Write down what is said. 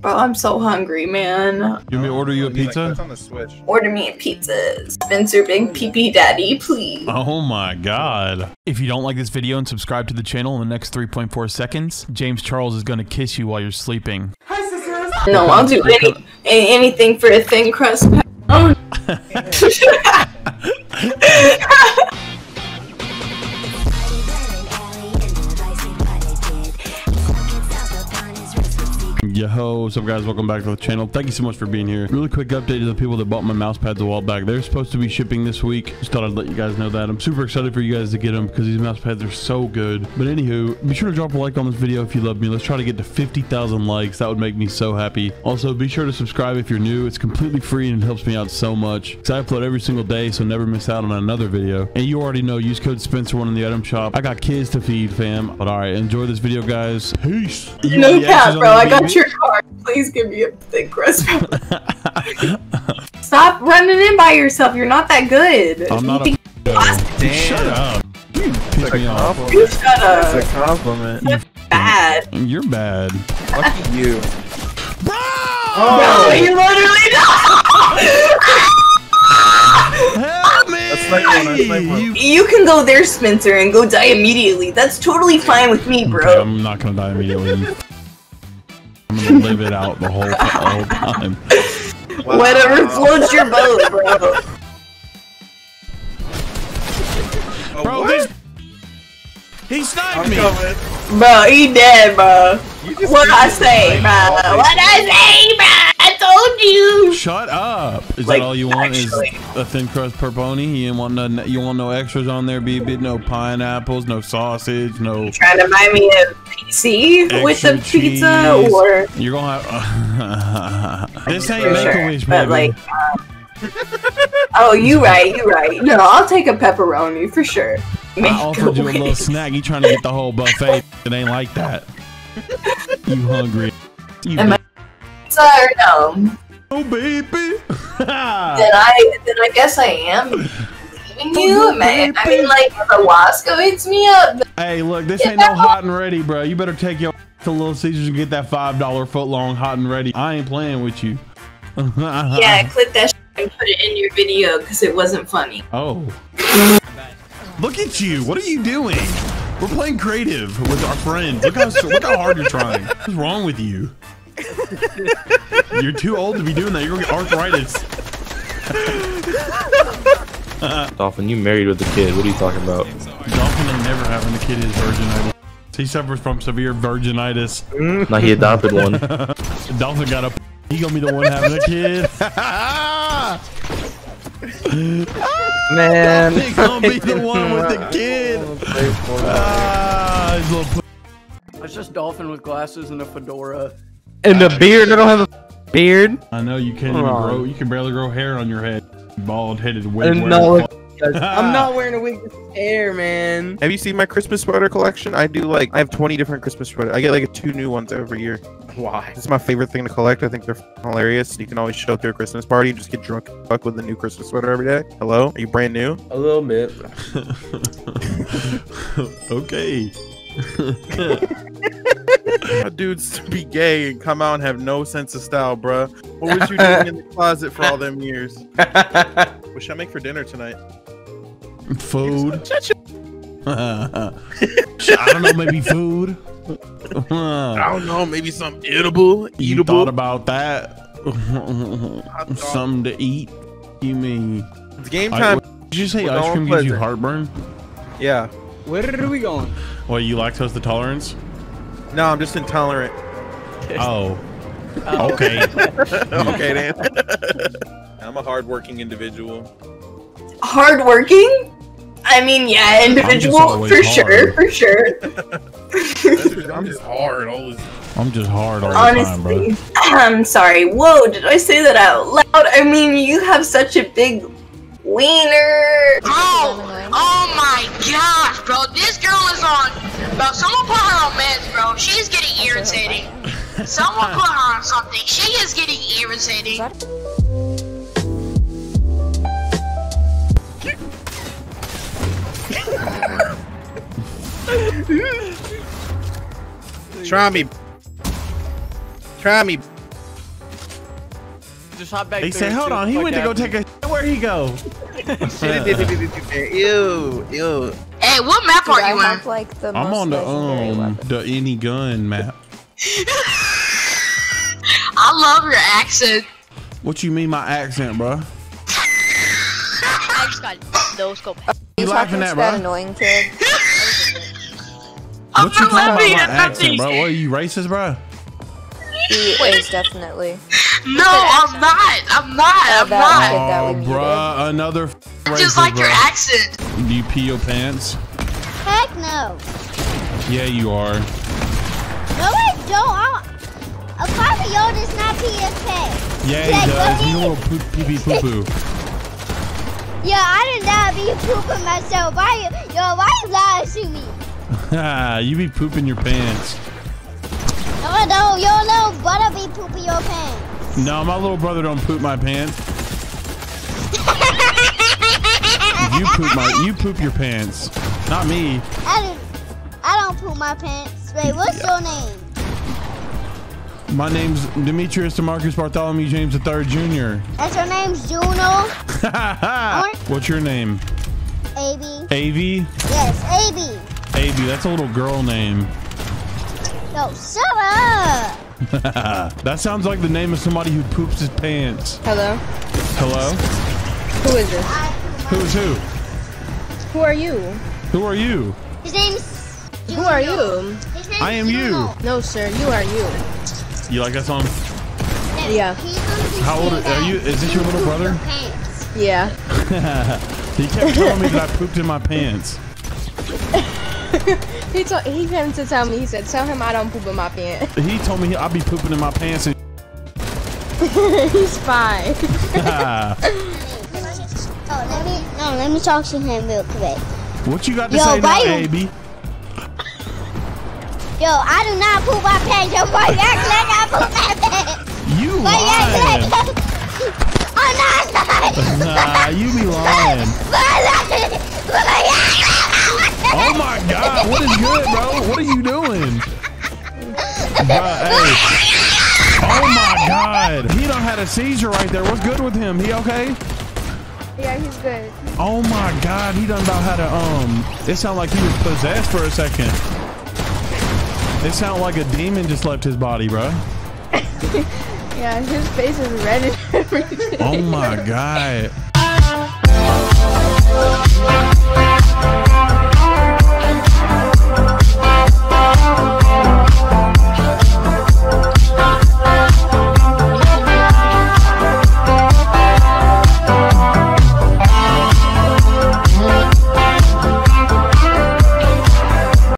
Bro, I'm so hungry, man. You want me to order you a pizza? That's on the Switch. Order me a pizza. Spencer, big pee-pee daddy, please. Oh my god. If you don't like this video and subscribe to the channel in the next 3.4 seconds, James Charles is going to kiss you while you're sleeping. No, I'll do anything for a thin crust. Oh. Yo, what's up guys, welcome back to the channel. Thank you so much for being here. Really quick update to the people that bought my mouse pads a while back. They're supposed to be shipping this week. Just thought I'd let you guys know that. I'm super excited for you guys to get them because these mouse pads are so good. But anywho, be sure to drop a like on this video if you love me. Let's try to get to 50,000 likes. That would make me so happy. Also, be sure to subscribe if you're new. It's completely free and it helps me out so much because I upload every single day, so never miss out on another video. And you already know, use code SPENCER1 in the item shop. I got kids to feed, fam. But all right, enjoy this video, guys. Peace. No cap, bro. I got you. Card. Please give me a thick crust. Stop running in by yourself. You're not that good. I'm not. Shut up. You piss me off. Shut up. It's a compliment. That's bad. You're bad. Fuck you, bro. Oh. No, you literally don't. Help me. That's like one. You can go there, Spencer, and go die immediately. That's totally fine with me, bro. Okay, I'm not gonna die immediately. I'm gonna live it out the whole time. Wow. Whatever floats your boat, bro. Oh, bro, he sniped me. Bro, he dead, bro. What'd I say, bro? What'd I say, bro? I told you. Shut up. Is like, that all you want is a thin crust pepperoni? You want none, you want no extras on there, baby? No pineapples, no sausage, no. You're trying to buy me a PC with the pizza, cheese. Or you're gonna have this ain't Make-A-Wish, baby. But like, oh, you right. No, I'll take a pepperoni for sure. I offered you a little snack. You trying to get the whole buffet? It ain't like that. You hungry? You. Or no. Oh baby. Then I guess I am leaving you, man. I mean, like, if a wasp eats me up. Hey, look, this ain't no hot and ready, bro. You better take your to Little Caesars and get that $5 foot long hot and ready. I ain't playing with you. Yeah, click that and put it in your video because it wasn't funny. Oh. Look at you. What are you doing? We're playing creative with our friends. Look how hard you're trying. What's wrong with you? You're too old to be doing that. You're gonna get arthritis. Dolphin, you married with a kid. What are you talking about? Dolphin ain't never having a kid. Is virginitis. He suffers from severe virginitis. Now he adopted one. Dolphin got up. He gonna be the one having a kid. Man, Dolphin gonna be the one with the kid. His little. It's just Dolphin with glasses and a fedora. And the beard, I don't have a beard. I know you can't even grow, you can barely grow hair on your head. Bald headed wig. No, I'm not wearing a wig, this is hair, man. Have you seen my Christmas sweater collection? I have 20 different Christmas sweaters. I get like 2 new ones every year. Why? It's my favorite thing to collect. I think they're hilarious. You can always show up to a Christmas party and just get drunk and fuck with a new Christmas sweater every day. Hello? Are you brand new? A little bit. Okay. Dudes to be gay and come out and have no sense of style, bruh. What was you doing in the closet for all them years? What should I make for dinner tonight? Food. I don't know, maybe food. I don't know, maybe something eatable. You thought about that? Something to eat? You mean? It's game time. Did you say ice cream gives you heartburn? Yeah. Where are we going? Well, you lactose intolerance? No, I'm just intolerant. Oh. Okay. Okay, then. I'm a hardworking individual. Hardworking? I mean, yeah, individual for sure, for sure. I'm just hard all this. I'm just hard all the time, bro. I'm sorry. Whoa, did I say that out loud? I mean, you have such a big wiener. Oh my gosh, bro. This girl is on. Bro, someone put her on meds, bro. She's getting irritating. Someone put her on something. She is getting irritating. Try me. Try me. just hop back. They said, hold on, he went to go take a shit. Where'd he go? Ew, ew. Hey, what map are you on? Like, I'm on the any gun map. I love your accent. What you mean my accent, bro? I just got no scope. You laughing at, bro? That annoying kid. What you talking about my accent, bro? What, are you racist, bro? He is definitely. No, I'm not. I'm not. I'm not. Oh, bruh, another racist, just like your accent. Do you pee your pants? Heck no. Yeah, you are. No, I don't. A 5-year-old does not pee his pants. Yeah, he does. You will pee poo poo. Yo, I did not be pooping myself. Why, yo, why you lying to me? Haha, you be pooping your pants. No, no, your little brother be pooping your pants. No, my little brother don't poop my pants. You poop your pants, not me. I don't poop my pants. Wait, what's your name? My name's Demetrius Demarcus Bartholomew James III Jr. That's your name's Juno. What's your name? Aby. Aby? Yes, Aby. Aby, that's a little girl name. Yo, shut up! That sounds like the name of somebody who poops his pants. Hello? Hello? Who is this? Who is who? Who are you? Who are you? His name's... Who are you? His name's I am Juno. You. No, sir, you are you. You like that song? Yeah. How old are you? Is this your little brother? Yeah. He kept telling me that I pooped in my pants. He came to tell me, he said, tell him I don't poop in my pants. He told me I'll be pooping in my pants and he's fine. let me talk to him real quick. What you got to say now, baby? Yo, I do not poop my pants. Yo, boy, act like I poop my pants. You lying. Nah, you be lying. Oh my god, what is good, bro? What are you doing? Oh my god. He done had a seizure right there. What's good with him? He okay? Yeah, he's good. Oh my god, he done about had a it sounded like he was possessed for a second. It sounded like a demon just left his body, bro. Yeah, his face is red and everything. Oh my god.